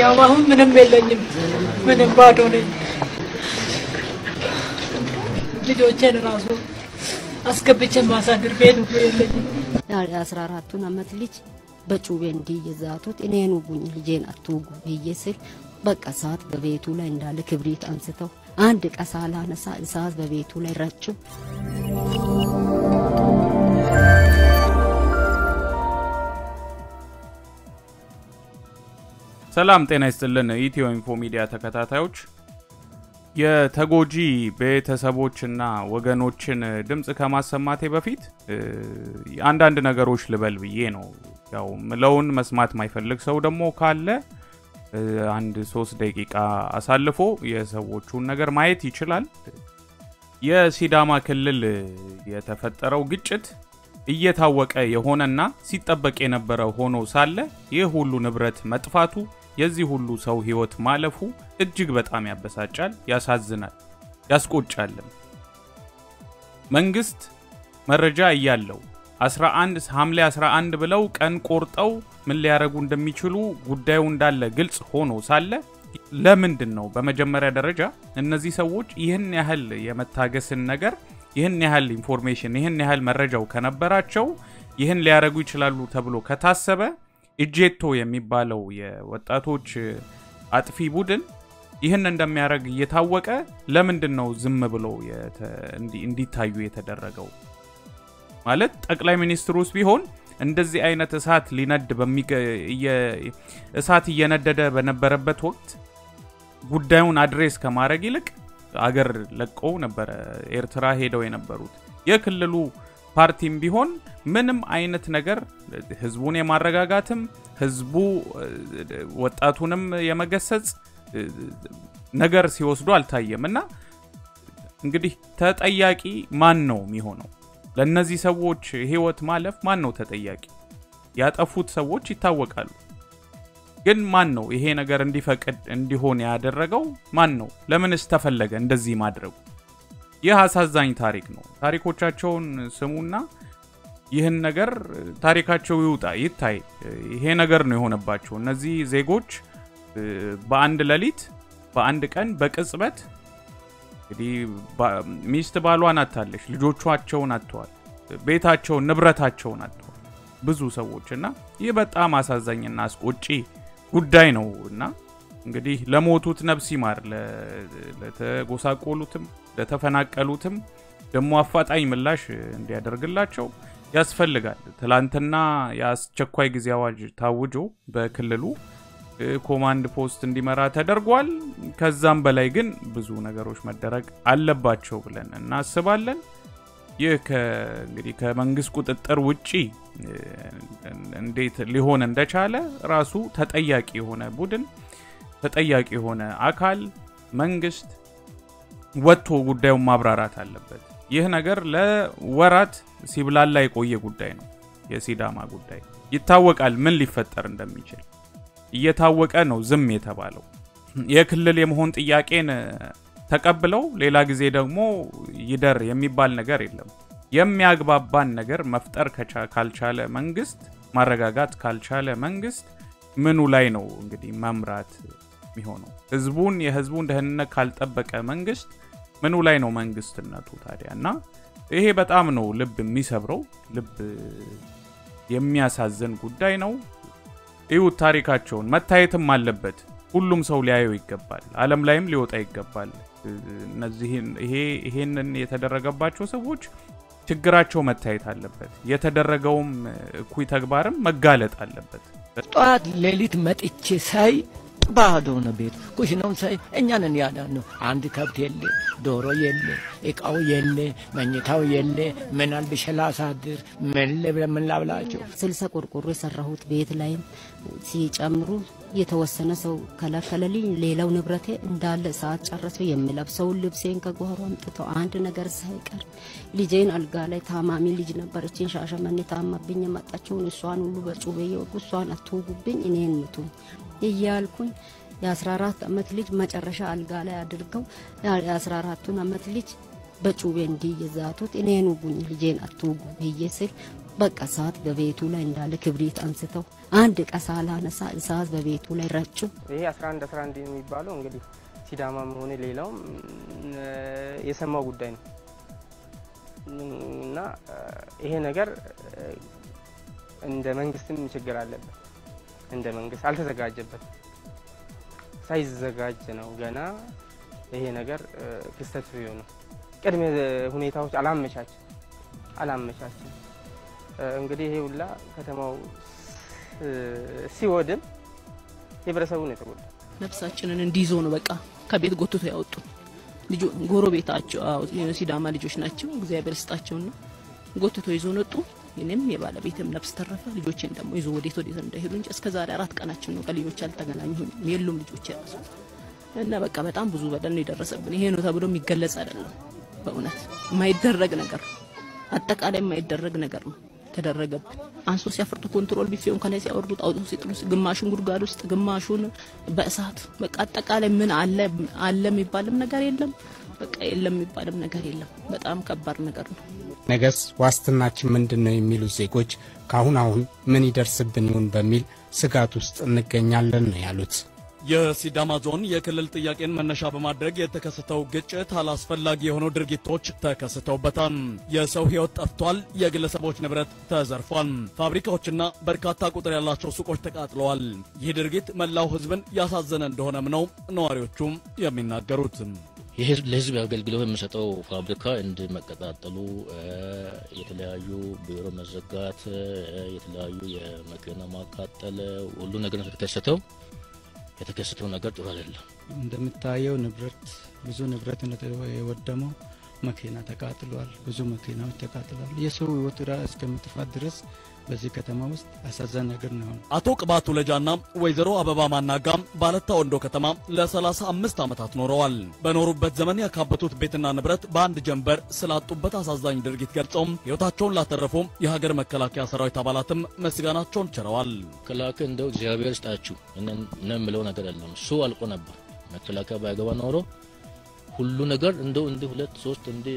يومهم منهم يلني منهم بادوني بدوجين راسو أسكبيتشم باسادر بينو يلني ناري أسراراتنا مثليش بچوبين دي يزاتوت إنهنو بني لجين أتوجو بيجسر بق أسات ببيتولا إن دالك بريت أنستو عندك أسالة نسا إساس ببيتولا رتشو سلام ጤና ይስጥልን ኢትዮ ኢንፎ ሚዲያ ተከታታዮች የተጎጂ ቤተሰቦችና ወገኖችን ድምጽ ከማሰማቴ በፊት አንድ አንድ ነገሮች ልበል ብዬ ነው ያው ምለውን መስማት ማይፈልግ ሰው ደሞ ካለ አንድ 3 ደቂቃ አሳልፎ የሰዎቹን ነገር ማየት ይችላል የሲዳማ ክልል የተፈጠረው ግጭት እየታወቀ የሆነና ሲጠበቅ የነበረው ሆኖ ሳለ የሁሉ ንብረት መጥፋቱ የዚህ ሁሉ ሰው ህይወት ማለፉ እጅግ በጣም ያበሳጫል ያሳዝናል ያስቆጫል መንግስት መረጃ ያያለው 11 ሐምሌ 11 ብለው ቀን ቆርጠው ምን ሊያረጉ እንደሚችሉ ጉዳዩ እንዳለ ግልጽ ሆኖ ሳለ ለምንድነው በመጀመሪያ ደረጃ እነዚህ ሰዎች ይሄን ያህል የመታገስን ነገር ይሄን ያህል ኢንፎርሜሽን ይሄን ያህል መረጃው ከነበራቸው ይሄን ሊያረጉ ይችላሉ ተብሎ ከታሰበ እጄቶ የሚባለው የወጣቶች አጥፊ ቡድን ይሄን እንደሚያረግ እየታወቀ ለምንድነው ዝም ብሎ እንዲታዩ የተደረገው ማለት ጠቅላይ ሚኒስትሩስ ቢሆን እንደዚህ አይነት እሳት ሊነድ እሳት እየነደደ በነበረበት ወቅት ጉዳዩን አድሬስ ከማድረግ ይልቅ አገር ለቀው ነበር ኤርትራ ሄደው የነበሩት የክልሉ ፓርቲም ቢሆን ምንም አይነት ነገር ህዝቡን የማረጋጋትም ህዝቡ ወጣቱንም የመገሰጽ ነገር ሲወስዱ አልታየምና እንግዲህ ተጠያቂ ማን ነው የሚሆነው ለነዚህ ሰዎች ህይወት ማለፍ ማን ነው ተጠያቂ ያጠፉት ሰዎች ይታወቃሉ ግን ማን ነው ይሄ ነገር እንዲፈቀድ እንዲሆን ያደረገው ማን ነው ለምን ተፈለገ እንደዚህ ማድረጉ የሐሳዛኝ ታሪክ ነው ታሪኮቻቸውን ስሙና ይሄን ነገር ታሪካቸው ይውጣ ይታይ ይሄ ነገር ነው የሆነባቸው እነዚህ ዜጎች በአንድ ለሊት በአንድ ቀን በቅጽበት እንግዲህ ሚስት ባሏን አጣለች ልጆቿቸውን አጣዋል ቤታቸው ንብረታቸውን አጣው ብዙ ሰዎችና ይሄ በጣም አሳዛኝና አስቆጪ ጉዳይ ነውና እንግዲህ ለሞቱት ነፍስ ይማር ለተጎሳቆሉትም ለተፈናቀሉትም ደሞ አፋጣኝ ምላሽ እንዲያደርግላቸው ያስፈልጋል ትላንትና ያስቸኳይ ጊዜ አዋጅ ታውጆ በክልሉ ኮማንድ ፖስት እንዲመራ ተደርጓል ከዛም በላይ ግን ብዙ ነገሮች መደረግ አለባቸው ብለን እናስባለን ይሄ እንግዲህ ከመንግስ ቁጥጥር ውጪ እንዴት ሊሆን እንደቻለ ራሱ ተጠያቂ የሆነ ቡድን ተጠያቂ የሆነ አካል መንግስት ወጥቶ ጉዳዩን ማብራራት አለበት ይሄ ነገር ለወራት ሲብላላ የቆየ ጉዳይ ነው የሲዳማ ጉዳይ ይታወቃል ምን ሊፈጠር እንደሚችል እየታወቀ ነው ዝም የተባለው የክልል የመሆን ጥያቄን ተቀብለው ሌላ ጊዜ ደግሞ ይደር የሚባል ነገር የለም የሚያግባባን ነገር መፍጠር ካልቻለ መንግስት ማረጋጋት ካልቻለ መንግስት ምኑ ላይ ነው እንግዲህ መምራት የሚሆነው ህዝቡን የህዝቡን ደህንነት ካልጠበቀ መንግስት ምኑ ላይ ነው መንግስትነቱ ታዲያና ይሄ በጣም ነው ልብ የሚሰብረው ልብ የሚያሳዝን ጉዳይ ነው ይው ታሪካቸውን መታየትም አለበት ሁሉም ሰው ሊያየው ይገባል ዓለም ላይም ሊወጣ ይገባል እነዚህን ይሄንን የተደረገባቸው ሰዎች ችግራቸው መታየት አለበት የተደረገውም እኩይ ተግባርም መጋለጥ አለበት ጧት ሌሊት መጥቼ ሳይ ባዶ ነው ቤት ኩሽናውን ሳይ እኛንን ያዳነው አንድ ከብት የለ ዶሮ የለ እቃው የለ መኝታው የለ ምን አልብሽላሳድር ምን ለምን ላብላቸው ስልሳ ቆርቆሮ የሰራሁት ቤት ላይ ሲጨምሩ የተወሰነ ሰው ከላከለልኝ ሌላው ንብረቴ እንዳለ ሰዓት ጨረሰው የምለብሰው ልብሴን ከጓሮ አምጥተው አንድ ነገር ሳይቀር ልጄን አልጋ ላይ ታማሚ ልጅ ነበርች ሻሻመኔ ታማብኝ መጣቸው እሷን ሁሉ በጩቤ እሷን አትውጉብኝ እኔን ምቱ ይያልኩኝ የ14 አመት ልጅ መጨረሻ አልጋ ላይ አድርገው የ14 አመት ልጅ በጩቤ እንዲይዛቱት እኔን ውጉኝ ልጄን አትውጉ ይየስል بقى سات ببيتو لا إندال كبريت أنسته عندك أسالة نسا إساس ببيتو لا رجّو. هي أسران دين يبالو إنجلي سيداما مهوني ليلهم يسمى قدين. نا هي نجار عند منقسم مشجر على لب عند منقس على تزجاج جبل سايز زجاج جنا وجنا هي نجار كستفريونه كلمة هوني تاوش علام مشاج علام مشاج. እንግዲህ ይሄ ሁላ ከተማው ሲወድም ይብረሰው ነው ተቆጣ ነፍሳችንን እንዲይዞ ነው በቃ ከቤት ጎትቶ ያወጡ ልጅ ጎሮቤታቸው ሲዳማ ልጆች ናቸው እግዚአብሔር ስጣቸውና ጎትቶ ይዞ ነጡ እኔም የባለቤትም ነፍስ ተረፈ ልጆችን ደሞ ይዞ ወዴት እንደሄዱ እንጂ እስከ ዛሬ አራት ቀናችን ነው ከልጆች አልተገናኙም የሉም ልጆች ያሱ እና በቃ በጣም ብዙ በደል ነው የደረሰብን ይሄ ነው ተብሎ የሚገለጽ አይደለም በእውነት የማይደረግ ነገር አጠቃላይ የማይደረግ ነገር ነው تدرجب. عن سوسيا فرط كنترول بفيهم كان يسيا أردو أو سيتروس جماشون غرقاروس جماشون بأسات. بقعدك على من علم يبالم نجار يلم. بقعلم يبالم نجار يلم. بتأم كبر نجارنا. نجس واستنا كمن دنا يميلو زيكوج كهوناون من يدرس بنيون بميل سكاتوست نجنيالن يالوت. يا سيداما زون يكلل تياكين من نشاب مادرج يتكسطو جتشت هلاس فلاجي هونو درجي توش تكسطو بطن يا سوهيوت أفتوال يجلس سبوش نبرت تزرفان فابريكا هتشنا بركاتا كتر الله شوسو كشتك أطلال يدرجت ملاو هزبن ياسات زنن دهنا منو نواريو توم يمينا جروتم يهز لازم يقبل بلوه مساتو فابريكا عند مكتبات طلو يتلاعيو بيرو مزجات يتلاعيو مكينا ما كاتل ولونا جنس تكسطو يتكسرون أقدر ولا لا. عندما تأيو نبرت بزو نبرت نتلوه يودمو مكينة تكاتلوال بزو مكينة وتكاتلوال يسوي وتراس كم تفادرس بزيكة ماوست أساسا نقدرنا هون. أتوك باتو لجانا ويزرو أبابا ما ناقام بالتا وندو كتما لا سلاسة أمستا متات نوروال. بنورو بتزمن يا كابتوت بيتنا نبرت باند جنبر سلاتو بتاس أساسا ندرجت كرتم يوتاتشون لا تعرفهم يهاجر مكلاك يا سراي تبالاتم مسجانا تون شروال. كلاك ندو جابيرس تأشوا إن نملون أقدرنا سو القنب مكلاك بعجوا نورو كلو نقدر ندو ندي فلت صوت ندي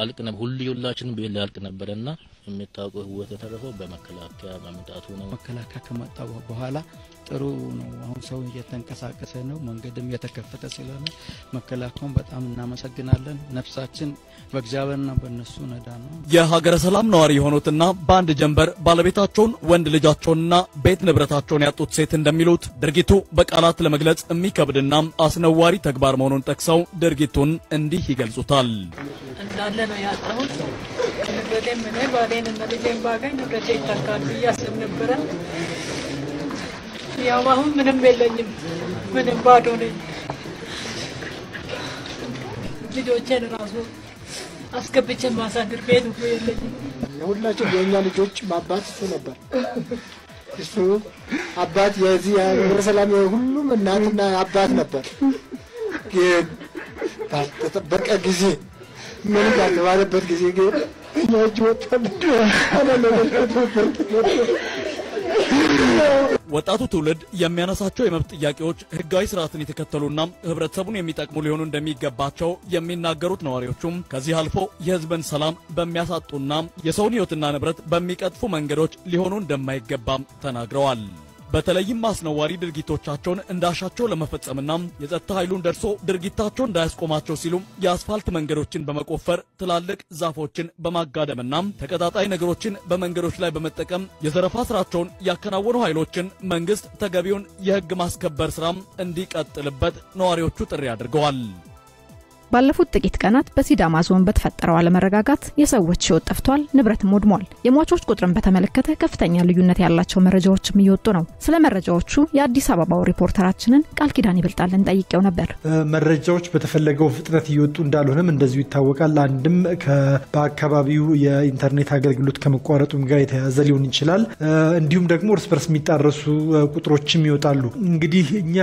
ألقنا بقولي ولا شن بيلا ألقنا برنا متاعه هو تتعرفه بمكلاك يا متاعتونه مكلاك كما تاوه بحاله ترون وهم سوي يتنكسر كسرنا ومن قدم يتكفت سلنا مكلاكهم بتأمننا مسجنا لنا نفساتين وجبنا بالنسونا دانو يا هاجر سلام ناري هونوتنا باند جنبر بالبيتاتون وند لجاتونا بيت نبرتاتون يا توتسيت ندميلوت درجتو بقالات لمجلس أمي كبدنا أسنواري تكبر مونون تكسو درجتون عندي هيجل زطال لنا يا تاون نبردين مني بعدين نبردين باعين نبردين تكاربي ياسم نبرد يا واهم منهم بيلني منهم بادوني ليجوتشنا نازو أسكبيتش ما ساكر بينو بيلني يقول لك جينا ليجوتش ما بات سنبر إيشو أبات يزي الرسالة من كله من ناتنا أبات نبر كده تبرك أجزي من كده وارد برجزي كده يا جوتشنا أنا ወጣቱ ትውልድ የሚያነሳቸው የመብት ጥያቄዎች ህጋዊ ስርዓትን የተከተሉና ህብረተሰቡን የሚጠቅሙ ሊሆኑ እንደሚገባቸው የሚናገሩት ነዋሪዎቹም ከዚህ አልፎ የህዝብን ሰላም በሚያሳጡና የሰውን ህይወትና ንብረት በሚቀጥፉ መንገዶች ሊሆኑ እንደማይገባም ተናግረዋል። በተለይም አስነዋሪ ድርጊቶቻቸውን እንዳሻቸው ለመፈጸምና የጸጥታ ኃይሉን ደርሶ ድርጊታቸውን እንዳያስቆማቸው ሲሉ የአስፋልት መንገዶችን በመቆፈር ትላልቅ ዛፎችን በማጋደምና ተቀጣጣይ ነገሮችን በመንገዶች ላይ በመጠቀም የዘረፋ ስራቸውን ያከናወኑ ኃይሎችን መንግስት ተገቢውን የህግ ማስከበር ስራም እንዲቀጥልበት ነዋሪዎቹ ጥሪ አድርገዋል። ባለፉት ጥቂት ቀናት በሲዳማ ዞን በተፈጠረው አለመረጋጋት የሰዎች ህይወት ጠፍቷል፣ ንብረት ሞድሟል። የሟቾች ቁጥርን በተመለከተ ከፍተኛ ልዩነት ያላቸው መረጃዎች የሚወጡ ነው። ስለ መረጃዎቹ የአዲስ አበባው ሪፖርተራችንን ቃል ኪዳን ይብልጣልን ጠይቄው ነበር። መረጃዎች በተፈለገው ፍጥነት እየወጡ እንዳልሆነም እንደዚሁ ይታወቃል። አንድም በአካባቢው የኢንተርኔት አገልግሎት ከመቋረጡም ጋር የተያያዘ ሊሆን ይችላል። እንዲሁም ደግሞ እርስ በርስ የሚጣረሱ ቁጥሮችም ይወጣሉ። እንግዲህ እኛ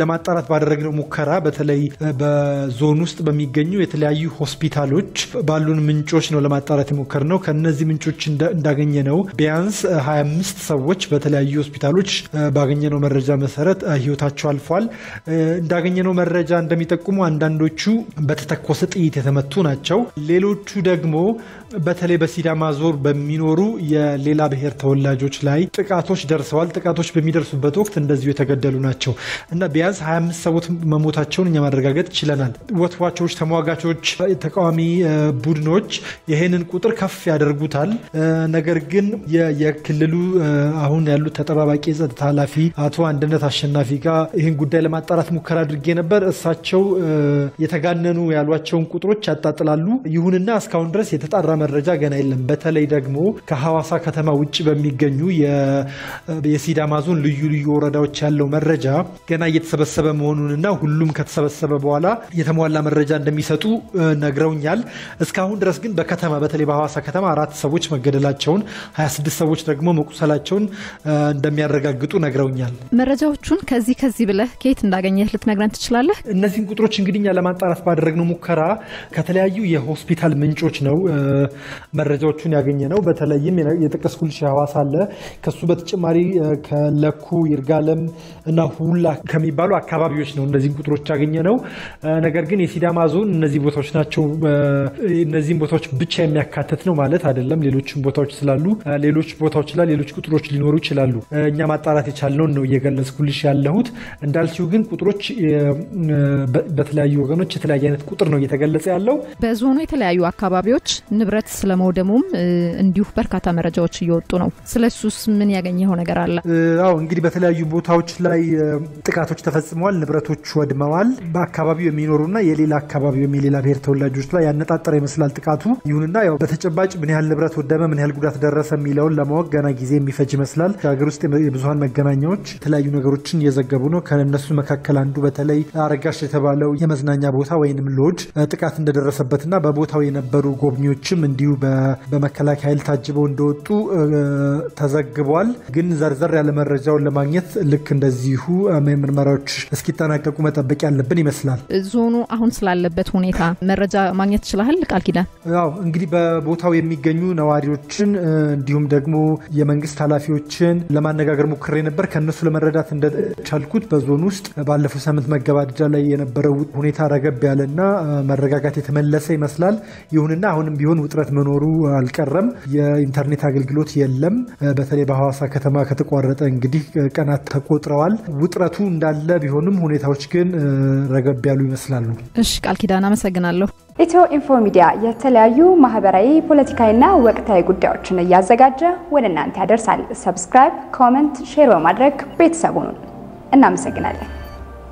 ለማጣራት ባደረግነው ሙከራ በተለይ በዞን ውስጥ በሚገኙ የተለያዩ ሆስፒታሎች ባሉን ምንጮች ነው ለማጣራት የሞከርነው ከነዚህ ምንጮች እንዳገኘነው ቢያንስ 25 ሰዎች በተለያዩ ሆስፒታሎች ባገኘነው መረጃ መሰረት ህይወታቸው አልፏል እንዳገኘነው መረጃ እንደሚጠቁሙ አንዳንዶቹ በተተኮሰ ጥይት የተመቱ ናቸው ሌሎቹ ደግሞ በተለይ በሲዳማ ዞን በሚኖሩ የሌላ ብሔር ተወላጆች ላይ ጥቃቶች ደርሰዋል ጥቃቶች በሚደርሱበት ወቅት እንደዚህ የተገደሉ ናቸው እና ቢያንስ 25 ሰዎች መሞታቸውን እኛ ማረጋገጥ ችለናል ወትዋቾች ተሟጋቾች ተቃዋሚ ቡድኖች ይሄንን ቁጥር ከፍ ያደርጉታል ነገር ግን የክልሉ አሁን ያሉት ተጠባባቂ ጸጥታ ኃላፊ አቶ አንድነት አሸናፊ ጋር ይሄን ጉዳይ ለማጣራት ሙከራ አድርጌ ነበር እሳቸው የተጋነኑ ያሏቸውን ቁጥሮች ያጣጥላሉ ይሁንና እስካሁን ድረስ የተጣራ መረጃ ገና የለም በተለይ ደግሞ ከሐዋሳ ከተማ ውጪ በሚገኙ የሲዳማ ዞን ልዩ ልዩ ወረዳዎች ያለው መረጃ ገና እየተሰበሰበ መሆኑንና ሁሉም ከተሰበሰበ በኋላ የተሟላ መረጃ እንደሚሰጡ ነግረውኛል እስካሁን ድረስ ግን በከተማ በተለይ በሐዋሳ ከተማ 4 ሰዎች መገደላቸውን 26 ሰዎች ደግሞ መቁሰላቸውን እንደሚያረጋግጡ ነግረውኛል መረጃዎቹን ከዚህ ብለህ ከየት እንዳገኘህ ልትነግረን ትችላለህ እነዚህን ቁጥሮች እንግዲኛ ለማጣራት ባደረግነው ሙከራ ከተለያዩ የሆስፒታል ምንጮች ነው መረጃዎቹን ያገኘነው በተለይም የጥቅስኩልሽ ሐዋሳ አለ ከሱ በተጨማሪ ከለኩ ይርጋለም እና ሁላ ከሚባሉ አካባቢዎች ነው እነዚህን ቁጥሮች ያገኘነው ነገር ግን የሲዳማ ዞን እነዚህ ቦታዎች ናቸው እነዚህን ቦታዎች ብቻ የሚያካተት ነው ማለት አይደለም ሌሎችም ቦታዎች ስላሉ ሌሎች ቦታዎች ላይ ሌሎች ቁጥሮች ሊኖሩ ይችላሉ እኛ ማጣራት የቻልነው ነው የገለጽኩልሽ ያለሁት እንዳልሽው ግን ቁጥሮች በተለያዩ ወገኖች የተለያየ አይነት ቁጥር ነው እየተገለጸ ያለው በዞኑ የተለያዩ አካባቢዎች ንብረት ስለመውደሙም እንዲሁ በርካታ መረጃዎች እየወጡ ነው ስለሱስ ምን ያገኘው ነገር አለ አዎ እንግዲህ በተለያዩ ቦታዎች ላይ ጥቃቶች ተፈጽመዋል ንብረቶች ወድመዋል በአካባቢው የሚኖሩና የሌላ አካባቢው የሚሌላ ብሔር ተወላጆች ላይ ያነጣጠረ ይመስላል ጥቃቱ ይሁንና ያው በተጨባጭ ምን ያህል ንብረት ወደመ ምን ያህል ጉዳት ደረሰ የሚለውን ለማወቅ ገና ጊዜ የሚፈጅ ይመስላል ሀገር ውስጥ የብዙሃን መገናኛዎች ተለያዩ ነገሮችን እየዘገቡ ነው ከነሱ መካከለ አንዱ በተለይ አረጋሽ የተባለው የመዝናኛ ቦታ ወይንም ሎጅ ጥቃት እንደደረሰበትና በቦታው የነበሩ ጎብኚዎችም እንዲሁ በመከላከያ ኃይል ታጅበው እንደወጡ ተዘግቧል ግን ዘርዘር ያለ መረጃውን ለማግኘት ልክ እንደዚሁ ምርመራዎች እስኪጠናቀቁ መጠበቅ ያለብን ይመስላል ዞኑ አሁን ስላለበት ሁኔታ መረጃ ማግኘት ይችላል ቃል ኪዳን አዎ እንግዲህ በቦታው የሚገኙ ነዋሪዎችን እንዲሁም ደግሞ የመንግስት ኃላፊዎችን ለማነጋገር ሙከራ ነበር ከነሱ ለመረዳት እንደቻልኩት በዞን ውስጥ ባለፈው ሳምንት መገባደጃ ላይ የነበረው ሁኔታ ረገብ ያለና መረጋጋት የተመለሰ ይመስላል ይሁንና አሁንም ቢሆን ውጥረት መኖሩ አልቀረም የኢንተርኔት አገልግሎት የለም በተለይ በሐዋሳ ከተማ ከተቋረጠ እንግዲህ ቀናት ተቆጥረዋል ውጥረቱ እንዳለ ቢሆንም ሁኔታዎች ግን ረገብ ያሉ ይመስላሉ እሺ ቃል ኪዳን አመሰግናለሁ ኢትዮ ኢንፎ ሚዲያ የተለያዩ ማህበራዊ ፖለቲካዊና ወቅታዊ ጉዳዮችን ያዘጋጀ ወደናንተ ያደርሳል ሰብስክራይብ ኮሜንት ሼር በማድረግ ቤተሰቡን እናመሰግናለን